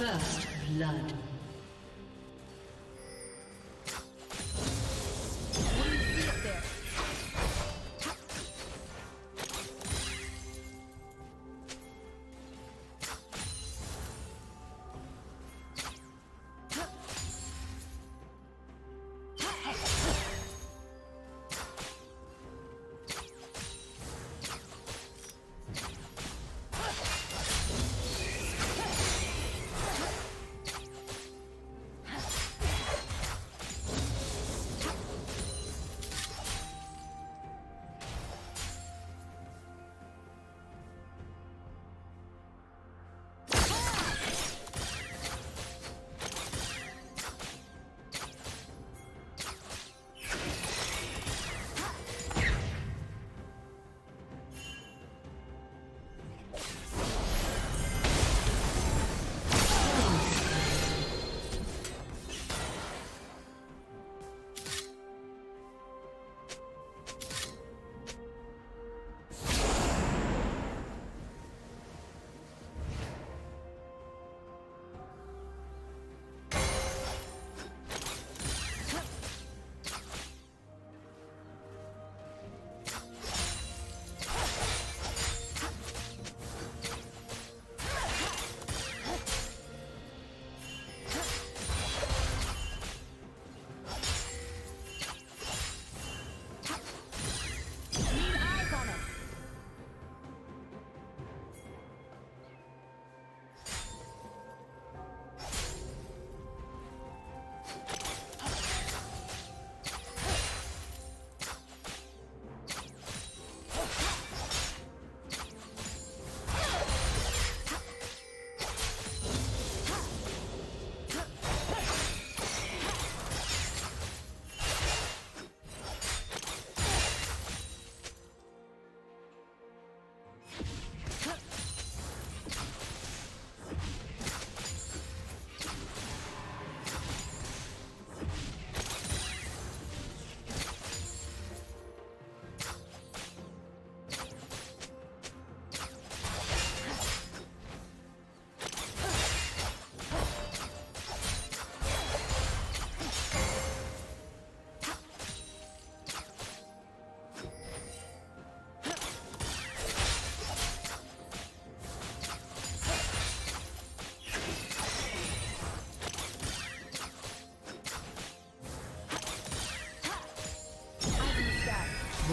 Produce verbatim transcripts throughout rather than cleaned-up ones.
First blood.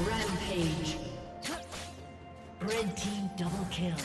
Rampage. Red team double kill.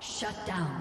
Shut down.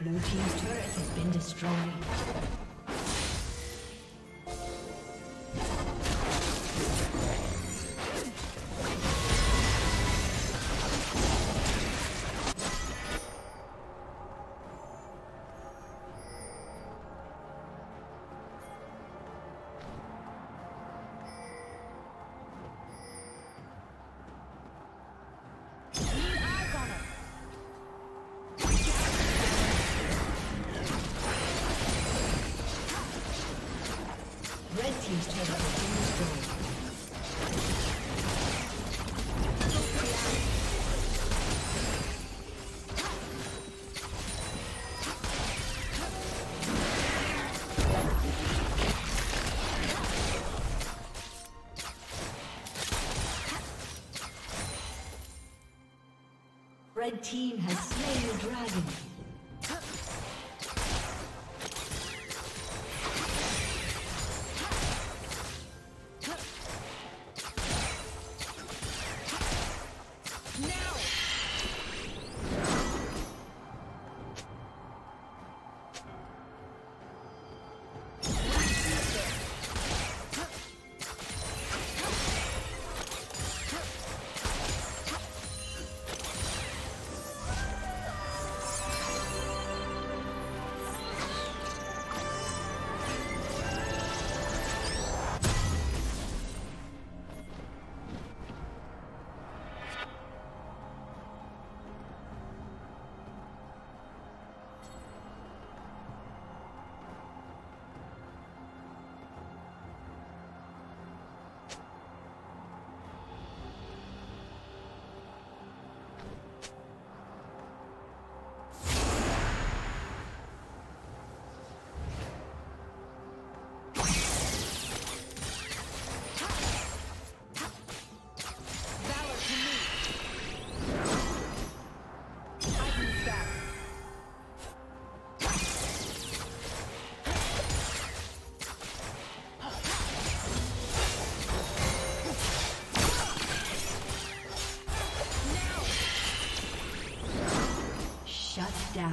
Blue team's turret has been destroyed. Red team has slain the dragon. Down.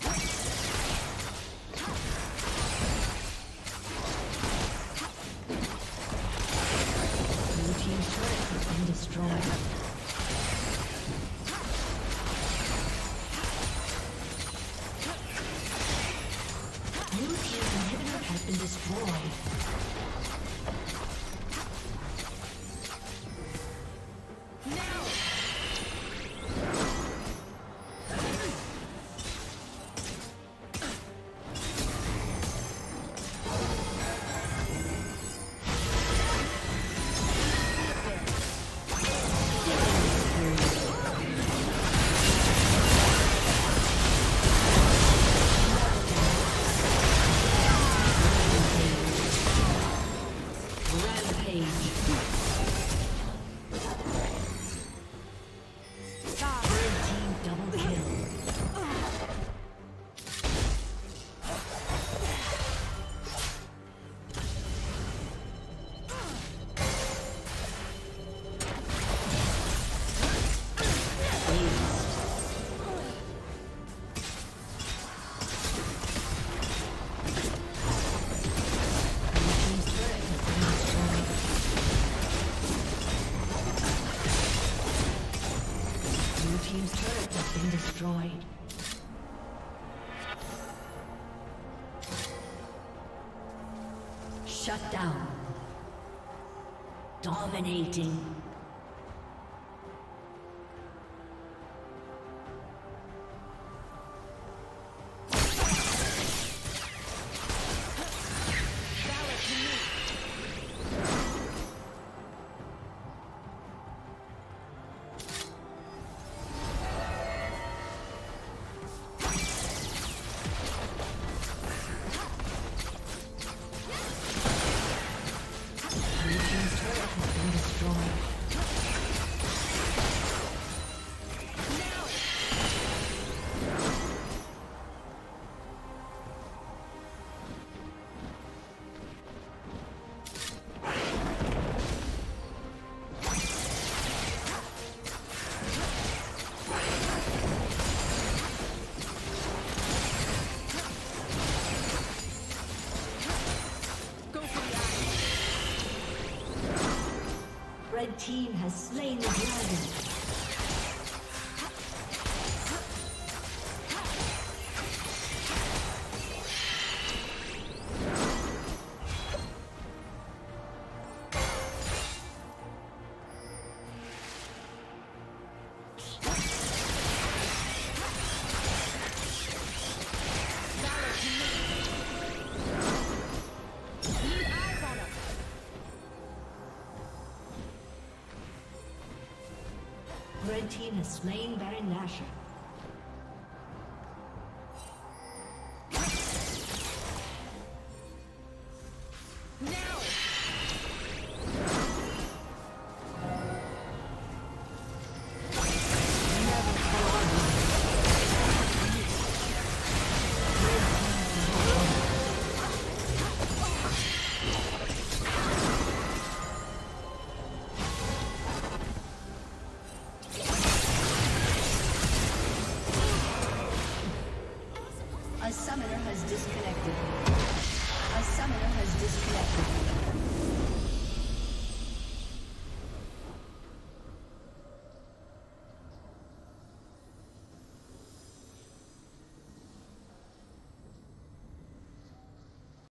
Blue team's turret has been destroyed. Blue destroyed. Shut down. Dominating. Red team has slain the dragon. Team has slain Baron Nashor.